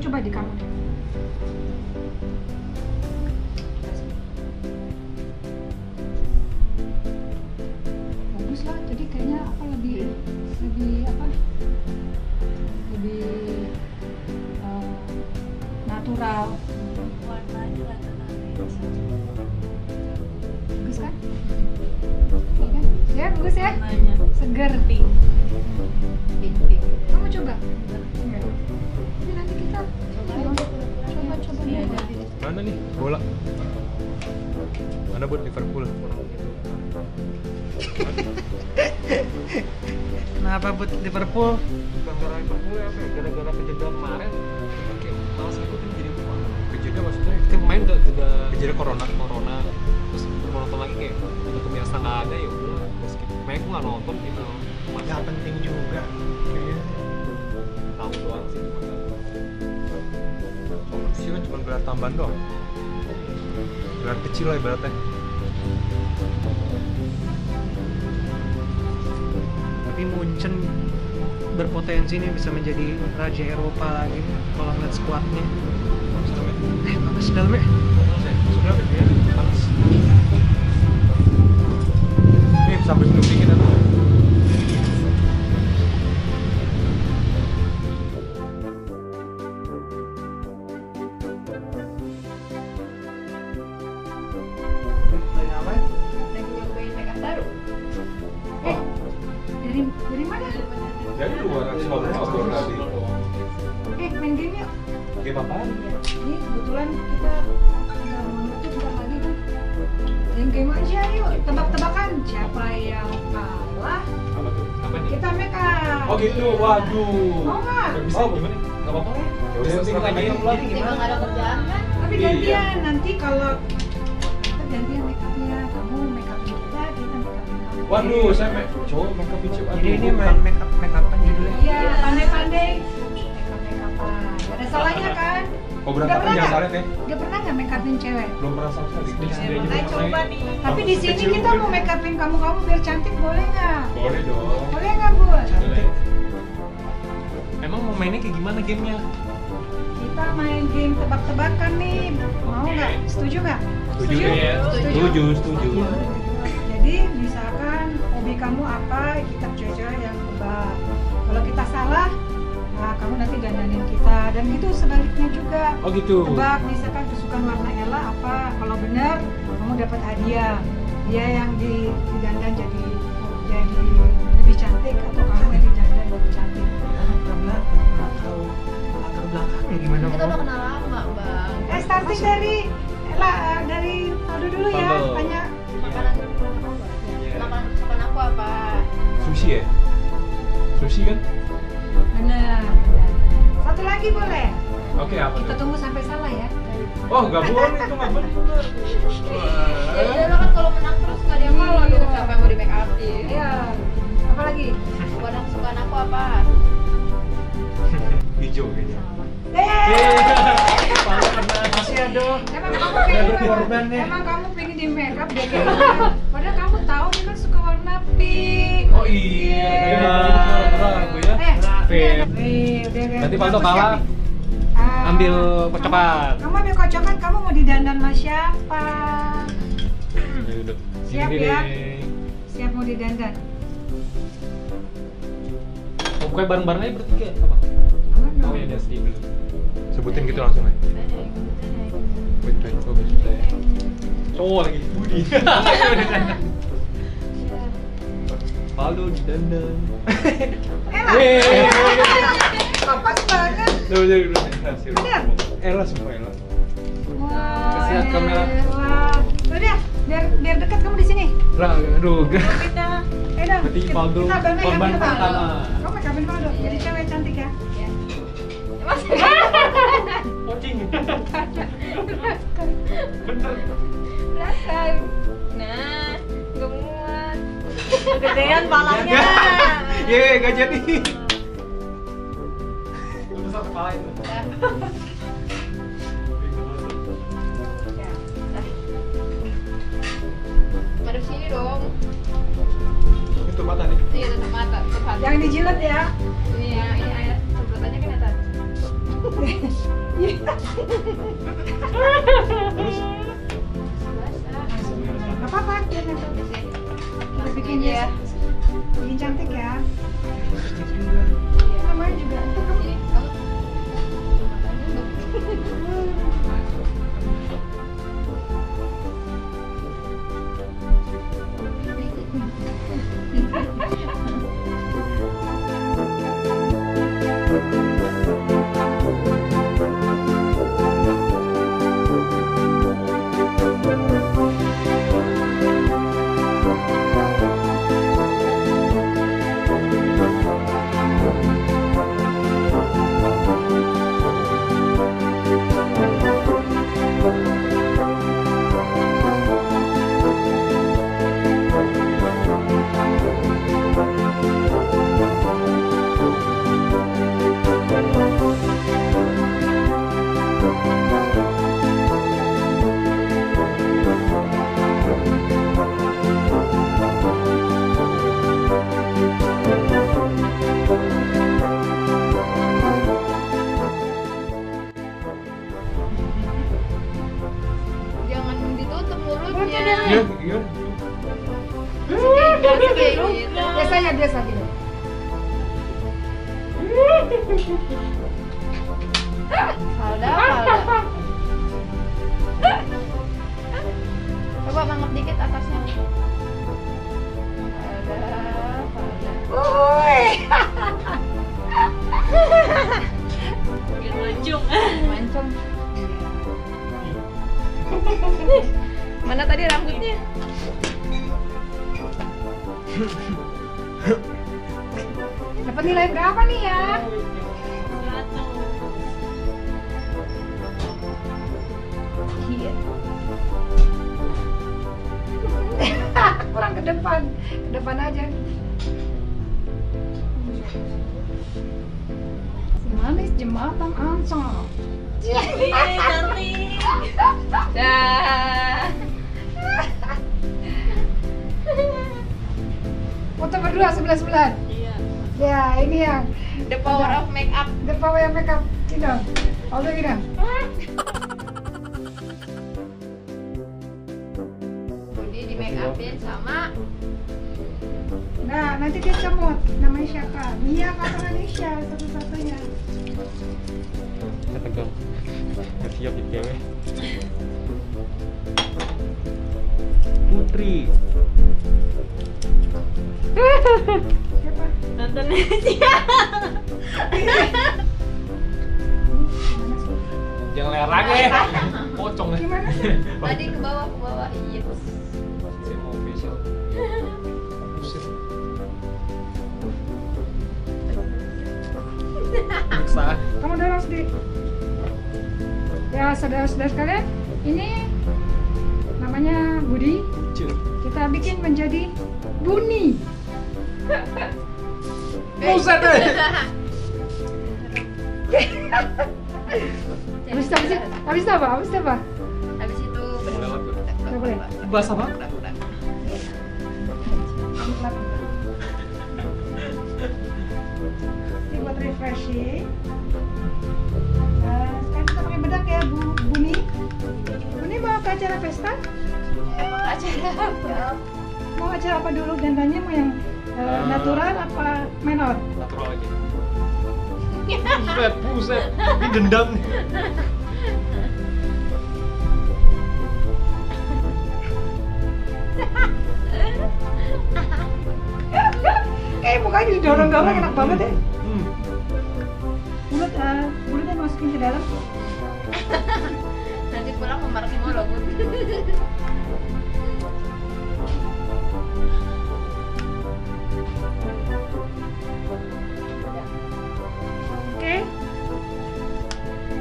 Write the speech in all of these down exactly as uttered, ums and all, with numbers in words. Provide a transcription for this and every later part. coba di kamu deh. Bagus lah, jadi kayaknya apa lebih lebih apa lebih uh, natural. Bagus kan? Ya bagus ya, seger. Kamu coba. Ini nanti kita coba-coba ya. Mana nih bola? Mana buat Liverpool? Kenapa buat Liverpool? Gara-gara Liverpool ya, gara-gara kejeda kemarin. Kayak malas ikutin jadi apa? Kejeda maksudnya kita main udah kejeda corona, corona. Terus nonton lagi kayak untuk biasa nggak ada ya. Mereka nggak nonton gitu. Nggak penting juga. Tahu doang sih. Sih kan cuma gelar tambahan doang. Gelar kecil lah ibaratnya. Tapi Munchen berpotensi nih bisa menjadi raja Eropa lagi kalau ngeliat skuadnya. Eh, panas dalamnya. Panas. Ini bisa berminum dingin atau? Waduh. Mau nggak? Bisa gimana? Nggak apa-apa ya? Udah sering lagi lagi gimana? Nggak ada kerjaan kan? Tapi gantian nanti kalau kita gantian makeupnya, kamu makeup kita, kita makeup kamu. Waduh, saya makeup cowok makeup hijab. Jadi ini main makeup makeupan judulnya? Iya, pandai-pandai. Makeup makeupan. Gak ada salahnya kan? Kau berangkat jangan salah ya? Gak pernah nggak makeupin cewek? Belum pernah sama sekali. Kita coba nih. Tapi di sini kita mau makeupin kamu kamu biar cantik boleh nggak? Boleh dong. Boleh nggak Bu? Cantik. Emang mau mainnya kayak gimana gamenya? Kita main game tebak-tebakan nih, mau nggak? Setuju nggak? Setuju, setuju ya? Setuju, setuju, setuju. Jadi misalkan hobi kamu apa, kita coba yang tebak. Kalau kita salah, nah kamu nanti dandanin kita. Dan gitu sebaliknya juga. Oh gitu? Tebak, misalkan kesukaan warna Ella apa, kalau benar kamu dapat hadiah. Dia yang didandan jadi jadi lebih cantik atau kamu yang didandan lebih cantik. Atau latar belakangnya gimana? Kita udah kenal lama Bang. Eh starting dari lah dari Aldo dulu ya. Tanya makanan kesukaan kamu apa? Makanan kesukaan aku apa? Sushi ya? Sushi kan? Benar. Satu lagi boleh? Oke apa? Kita tunggu sampai salah ya. Oh nggak boleh itu nggak benar. Ya udah kan kalau menang terus nggak ada yang mau gitu siapa yang mau di make up sih? Iya. Apa lagi? Makanan kesukaan aku apa? Hijau kayaknya. Makasih ya dong. Emang kamu pengen, emang kamu pengen di makeup deh. Padahal kamu tahu dia kan suka warna pink. Oh iya. Eh, nanti Pak Aldo kalah. Ambil kocokan. Kamu ambil kocokan. Kamu mau didandan sama siapa? Siap ya? Siap mau didandan. Bukan bareng-bareng aja bertiga apa? Oh iya, dia sedih dulu. Sebutin gitu langsung aja. Wait, wait, coba kita ya. Cowok lagi, Budi. Halo, di dandan. Elah! Papas banget. Duh, jadi dulu. Elah semua, Elah. Kasih lihat kamera. Udah, biar dekat kamu di sini. Lah, aduh. Edah, kita banget ambil Paldo. Kamu ambil Paldo, jadi cewek cantik ya. Pocing. Bener. Belakang. Nah, gak muat. Kegedean palanya. Yeay, gak jadi. Udah satu pala itu. Madep sini dong. Ini tutup mata nih? Iya, tutup mata. Yang dijilat ya? Iya, ini air. Sebelumnya kan ada. Hehehe Terus? Gak apa-apa, biar nanti kita bikin ya. Bikin cantik ya. Namanya juga. Biasanya biasa gitu. Falda, Falda. Coba mangap dikit atasnya. Falda, Falda. Woi. Mancung, mancung. Mana tadi rambutnya? Dapat nilai berapa nih ya? Satu. Iya. Kurang ke depan, ke depan aja. Manis jembatan Ancol. Jadi cantik. Dah. Foto berdua sebelah-sebelahan. Iya. Ya, ini yang the power ada, of make up. The power of make up. Gitu. All the gitu. Budi di make upin sama. Nah, nanti dia cemot. Namanya siapa? Mia kata Nisha satu-satunya. Kita pegang. Siap di cewek. Putri. Siapa? Nonton aja. Jangan lerang ya. Pocong ya. Gimana? Tadi ke bawah, ke bawah. Iya. Saya mau facial. Kamu dorong sedikit. Ya, saudara-saudara sekalian, ini namanya Budi. Kita bikin menjadi Buni. Buset deh. Habis habis habis apa? Habis apa? Habis itu enggak boleh. Bahasa apa? Ini buat refreshing. Nah, sekarang kita pakai bedak ya, Bu Buni. Buni mau ke acara pesta? Acara apa? Mau acara apa dulu? Gandanya mau yang uh, uh, natural apa menor? Natural aja. Buset, buset, ini dendam nih. Kayak mukanya didorong-dorong enak banget ya. Hmm. Mulut, uh, mulutnya masukin ke dalam. Nanti pulang memar semua loh.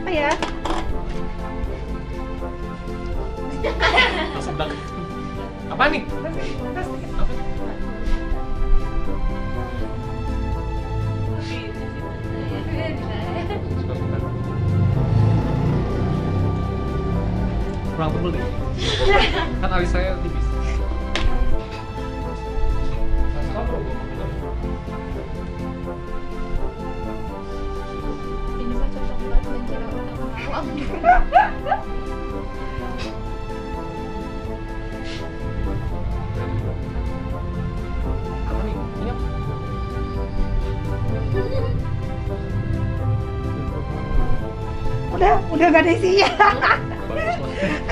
Ya. Masuk banget. Apa nih? Apa? Kurang tebel deh. Kan alis saya tipis. Apa nih? Ini apa? Udah, udah gak ada isinya.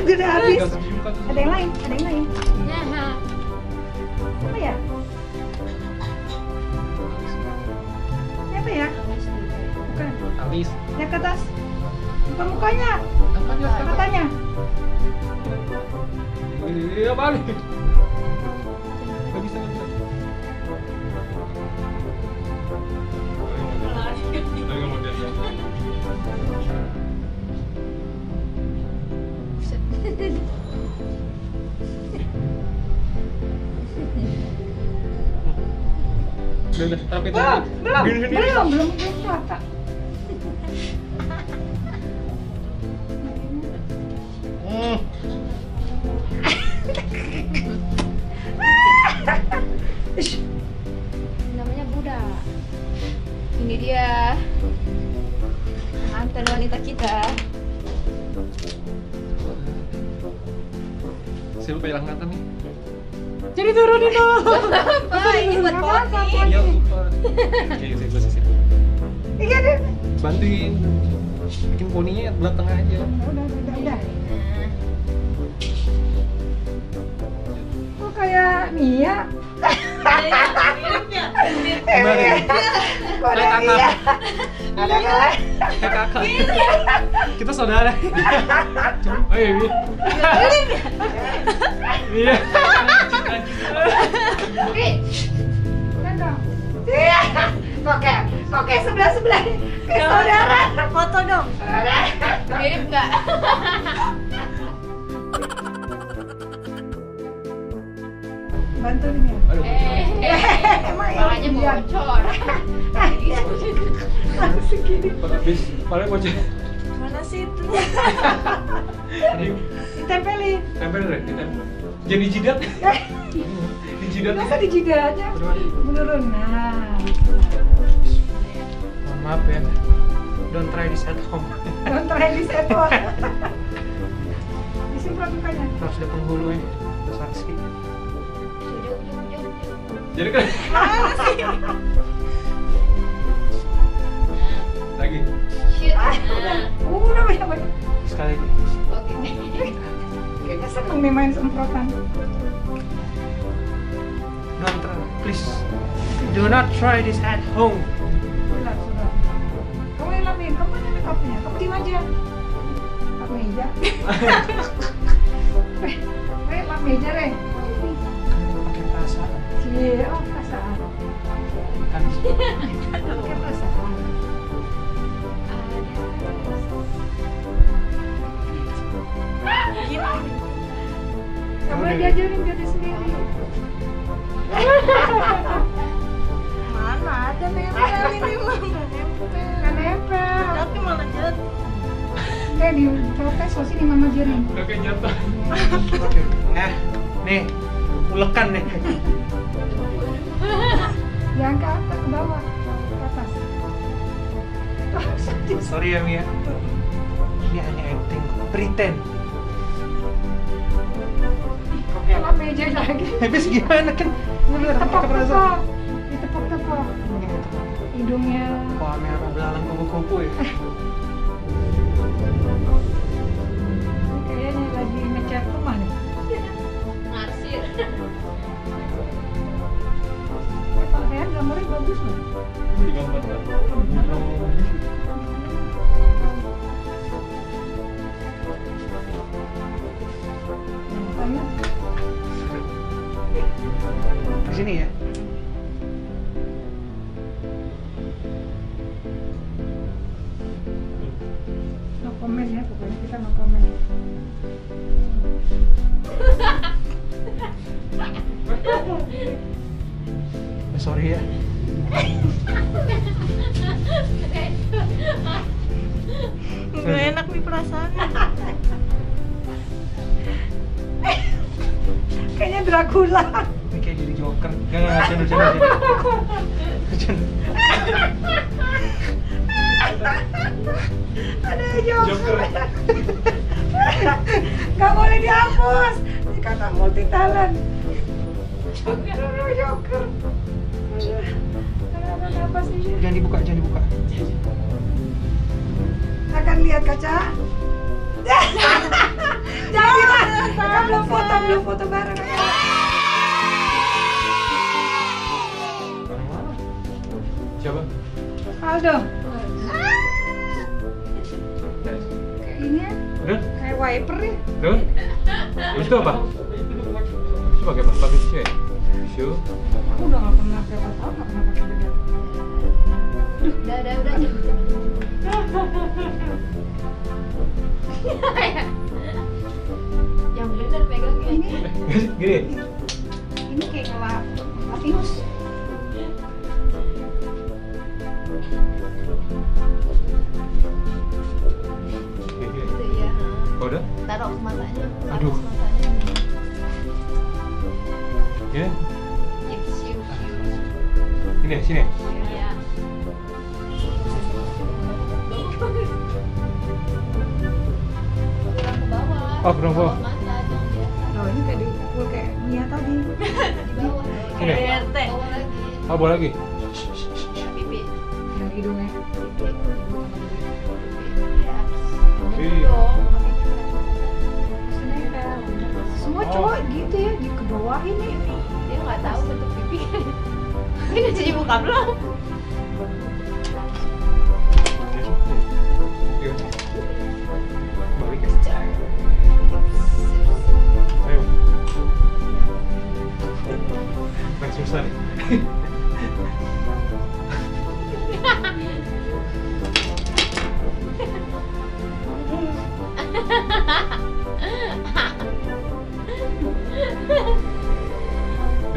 Udah habis. Ada yang lain, ada yang lain. Apa ya? Apa ya? Bukan. Alis. Lihat ke atas. Bukan mukanya. Katanya. Iya balik. Gak bisa. Belum, belum, belum, belum kelihatan. Namanya Buddha. Ini dia mantan wanita kita. Siapa yang angkatan nih? Jadi turunin dong. Apa ini buat poni? Iya lupa. Oke, saya sisir. Iya deh. Bantuin bikin poninya belah tengah aja. Udah, udah, udah. Kok kayak Mia? Miripnya. Miripnya. Kok ada Mia? Ada kakak. Ada kakak. Kita saudara. Oh iya, Mia. Mia. Tapi, bukan dong. Iya, oke, oke sebelah sebelah. Saudara, foto dong. Mirip nggak? Bantu nih ya. Eh, malahnya bocor. Segini. Habis, paling bocor. Mana sih itu? Ditempelin. Tempelin, ditempelin. Jadi jidat. Di jidat. Masa di jidatnya menurun. Nah. Maaf ya. Don't try this at home. Don't try this at home. Disemprot mukanya. Terus ada penghulu ya. Terus saksi. Jadi kan. Lagi. Udah banyak-banyak. Sekali lagi. Oke. Kayaknya seneng nih main semprotan. Don't try, please. Do not try this at home. Sudah, sudah. Kamu ilamin, kamu mana makeupnya? Kamu diam aja. Kamu meja. Reh, lap meja Reh. Pakai perasaan. Iya, oh perasaan. Kan. Pakai perasaan. Kamu diajarin jadi sendiri. Mana ada nempel ini mah. Nggak nempel. Tapi malah jatuh. Kayak di protes kok sini mama jaring. Oke jatuh. Nah, nih ulekan nih. Yang ke atas ke bawah, ke atas. Sorry ya Mia. Ini hanya acting, pretend. Kelap meja lagi. Habis gimana kan? Tepok-tepok. Ditepok-tepok. Hidungnya. Wah, merah belalang kupu-kupu ya. Kayaknya lagi ngecat rumah nih. Ngarsir. Pakaian gambarnya bagus loh. Gambar di sini ya. No comment ya, pokoknya kita no comment. Sorry ya. Nggak enak nih perasaan. Kayaknya Dracula. Ini kayak jadi Joker. Gak, gak, gak, gak, gak, gak, gak, gak. Ada Joker. Gak boleh dihapus. Dikata multi talent. Joker, Joker. Apa sih? Jangan dibuka, jangan dibuka. Akan lihat kaca. Janganlah. Kita belum foto, belum foto bareng. Siapa? Aldo. Kayak ini ya? Kayak wiper nih. Tuh? Itu apa? Itu pakai apa? Pakai tisu ya? Tisu. Aku udah nggak pernah pakai apa-apa, nggak pernah pakai bedak. Udah, udah, udah. Yang bener pegang gini. Gini. Ini kayak ngelap virus. Udah? Taruh ke matanya. Aduh. Ya? Ini ya, sini. Iya. Oh, ke bawah. Oh, ini kayak diukur kayak Mia tadi. Kayak R T. Oh, bawa lagi. Pipi. Dari hidungnya. Pipi. Semua cowok gitu ya, dikebawahin ya. Dia nggak tahu bentuk pipi. Dia nggak cuci muka belum. Ayo. Main susah nih.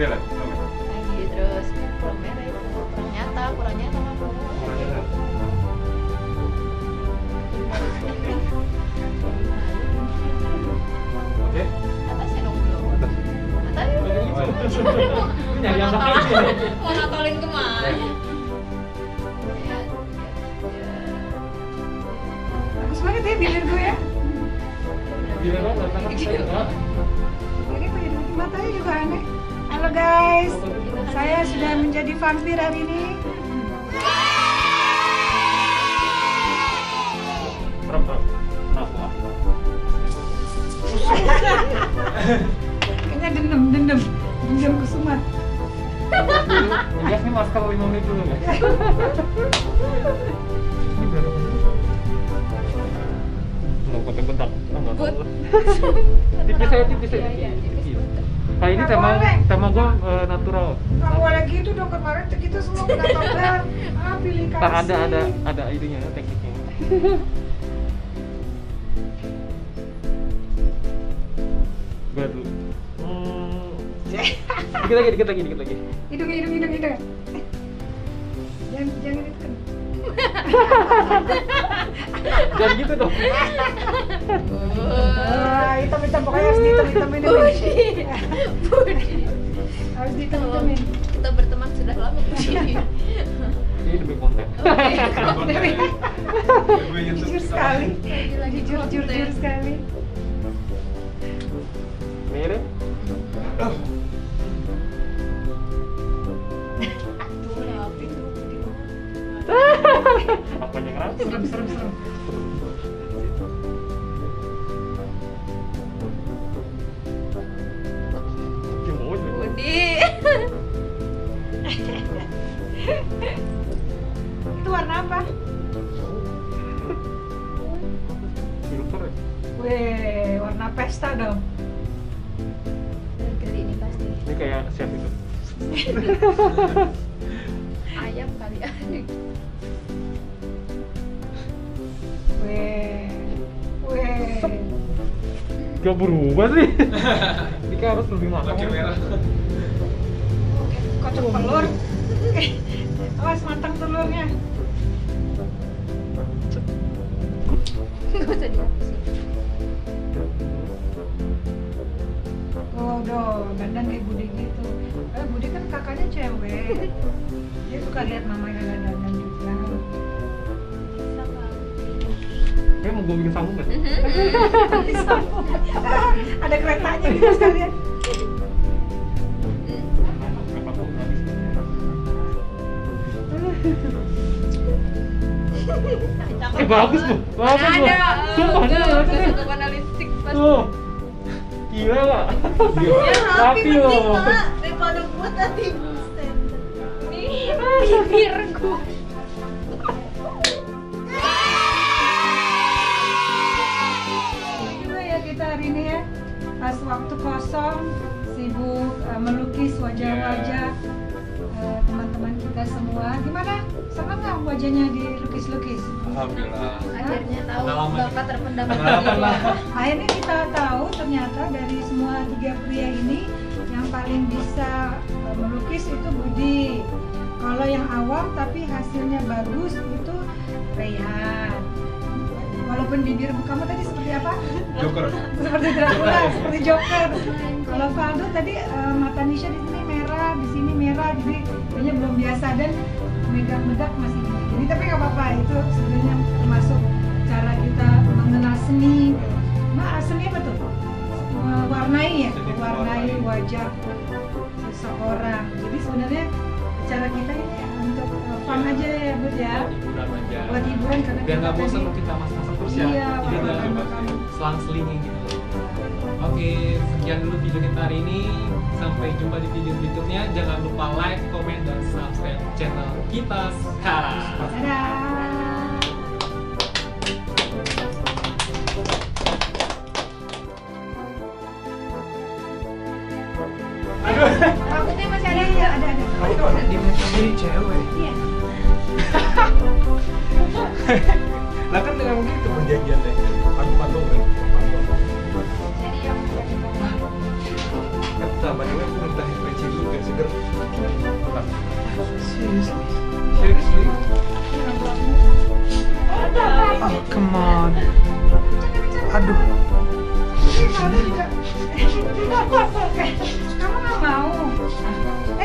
Dia lagi terus kurang merah itu kurang nyata, kurang nyata mah kurang nyata. Oke. Atasnya dong belum. Atas. Atas. Ini nyari yang sakit. Mau nantolin kemana? Bagus banget ya bilir gue ya. Bilir lo datang ke sini. Matanya juga aneh. Halo guys, saya sudah menjadi vampir hari ini. Kayaknya dendam, dendam, dendam kesumat. Ini masker lima menit dulu ya. Ini berapa menit? Nggak kotek bentar. Tipis saya, tipis saya. Kali ini tema tema gue uh, natural. Kamu lagi itu dong kemarin kita semua kena tombol. Ah pilih kasih. Ntar ada ada ada idenya tekniknya. Gue dulu. Hmm. Dikit lagi, dikit lagi, dikit lagi. Hidung, hidung, hidung, hidung. Jangan jangan itu kan. Jangan gitu dong. Wah, hitam-hitam pokoknya harus dihitam-hitamin. Budi, Budi harus dihitam-hitamin. Kita berteman sudah lama, Budi. Ini demi konten. Jujur sekali, jujur jujur sekali. Mirip. Apa yang ngerasa? Serem, serem, serem. Budi. Itu warna apa? Weh, warna pesta dong. Kali ini pasti. Ini kayak siap itu. Ayam kali aneh. Gak berubah sih. Dika harus lebih matang. Oke, kocok telur. Awas matang telurnya. Gak usah dihabisin. Oh, doh, dandan kayak Budi gitu. Eh, Budi kan kakaknya cewek. Dia suka lihat mamanya dandan juga. Sama. Kayak mau gue bikin sambung gak? Ada keretanya gitu sekalian. Eh bagus tuh, bagus tuh. Ada, tuh ada analistik pas. Tuh, gila lah. Tapi loh. Daripada gue tadi. Nih, bibir gue. Gila ya kita hari ini ya. Pas waktu kosong, sibuk melukis wajah-wajah teman-teman kita semua. Gimana? Sama nggak wajahnya dilukis-lukis? Alhamdulillah. Akhirnya tahu bakat terpendam. Akhirnya kita tahu ternyata dari semua tiga pria ini yang paling bisa melukis itu Budi. Kalau yang awam tapi hasilnya bagus itu Rehan. Walaupun bibir kamu tadi seperti apa? Joker. Seperti Dracula, seperti Joker. Kalau Valdo tadi uh, mata Nisha di sini merah, di sini merah, jadi kayaknya belum biasa dan medak-medak masih gini. Jadi tapi nggak apa-apa, itu sebenarnya termasuk cara kita mengenal seni. Nah, seni apa tuh? Warnai ya, warnai wajah seseorang. Jadi sebenarnya cara kita ini untuk fun aja ya, Bud ya. Buat hiburan karena biar nggak bosan kalau kita masak-masak terus ya. Iya, selang-selingnya gitu. Oke, sekian dulu video kita hari ini. Sampai jumpa di video berikutnya. Jangan lupa like, komen, dan subscribe channel kita sekarang. Dadah. Aduh, rambutnya masih ada. Iya, ada ada. Kamu tuh ada di mana sendiri cewek? Iya. Lah kan dengan begitu perjanjian deh. Pantau-pantau deh. Tambah juga perintah I P C juga seger. Seriously, seriously. Oh come on. Aduh. Kamu nggak mau?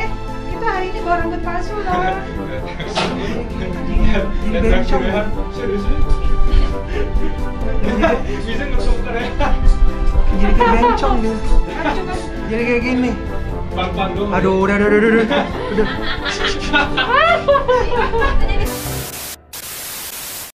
Eh, kita hari ini bawa rambut palsu loh. Seriously. Bisa ngesuker ya? Jadi kayak bencong dia. Jadi kayak gini. Bang-bang dong. Aduh, udah, udah, udah, udah. Udah.